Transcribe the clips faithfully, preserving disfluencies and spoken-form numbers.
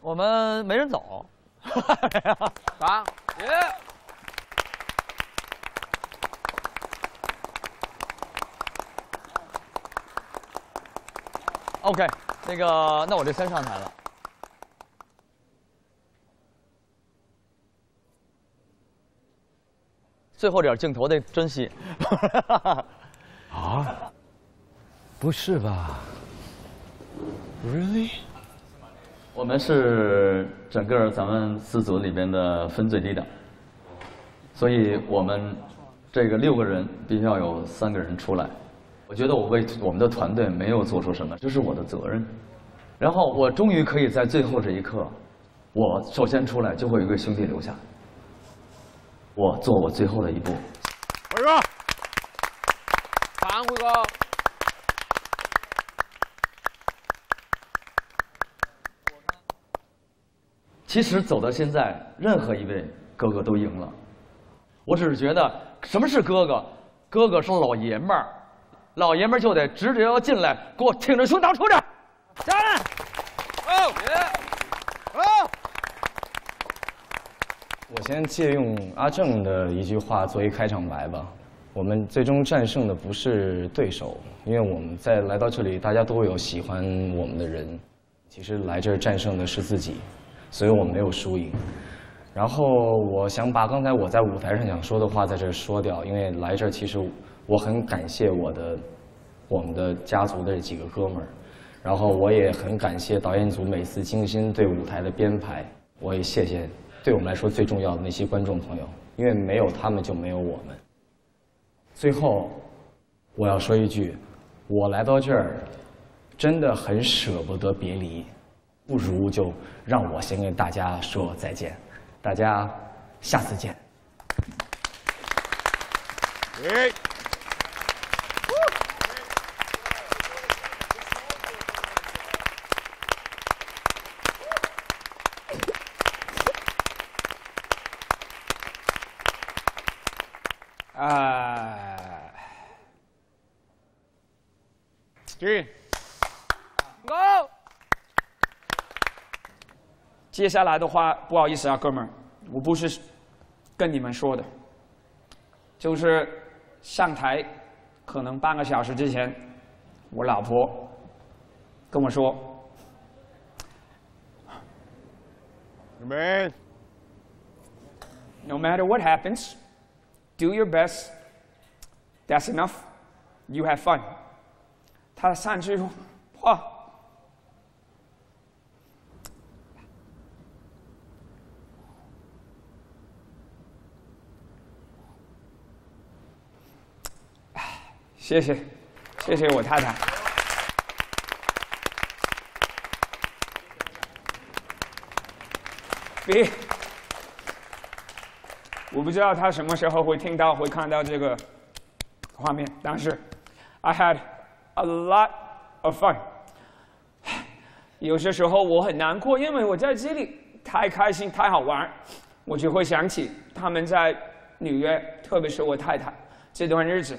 我们没人走。啊，耶！OK， 那个，那我就先上台了。最后点镜头得珍惜。啊？不是吧 ？Really？ 我们是整个咱们四组里边的分最低的，所以我们这个六个人必须要有三个人出来。 我觉得我为我们的团队没有做出什么，这是我的责任。然后我终于可以在最后这一刻，我首先出来就会有一个兄弟留下。我做我最后的一步。辉哥，反辉哥。其实走到现在，任何一位哥哥都赢了。我只是觉得，什么是哥哥？哥哥是老爷们儿。 老爷们就得直着腰进来，给我挺着胸膛出去，下来！哦，别！哦！我先借用阿正的一句话作为开场白吧。我们最终战胜的不是对手，因为我们在来到这里，大家都有喜欢我们的人。其实来这儿战胜的是自己，所以我们没有输赢。然后我想把刚才我在舞台上想说的话在这儿说掉，因为来这儿其实。 我很感谢我的、我们的家族的几个哥们儿，然后我也很感谢导演组每次精心对舞台的编排，我也谢谢对我们来说最重要的那些观众朋友，因为没有他们就没有我们。最后，我要说一句，我来到这儿，真的很舍不得别离，不如就让我先跟大家说再见，大家下次见。哎。 接下来的话，不好意思啊，哥们儿，我不是跟你们说的，就是上台可能半个小时之前，我老婆跟我说：“你们 ，No matter what happens, do your best. That's enough. You have fun.” 他上去说话。 谢谢，谢谢我太太。B， 我不知道他什么时候会听到、会看到这个画面，但是 I had a lot of fun。有些时候我很难过，因为我在这里太开心、太好玩，我就会想起他们在纽约，特别是我太太这段日子。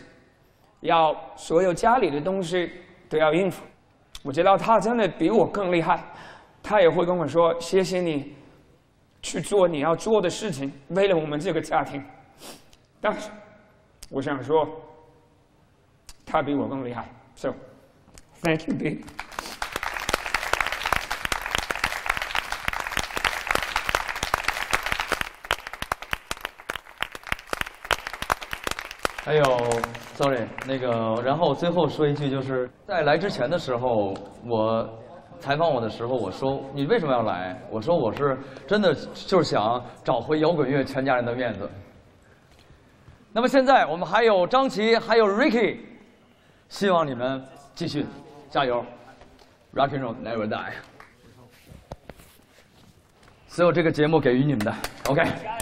要所有家里的东西都要应付，我知道他真的比我更厉害，他也会跟我说谢谢你，去做你要做的事情，为了我们这个家庭。但是，我想说，他比我更厉害 ，so thank you, Bill。还有。 Sorry， 那个，然后最后说一句，就是在来之前的时候，我采访我的时候，我说你为什么要来？我说我是真的就是想找回摇滚乐全家人的面子。那么现在我们还有张琪，还有 Ricky， 希望你们继续加油 ，Rock and Roll Never Die。所有这个节目给予你们的 ，OK。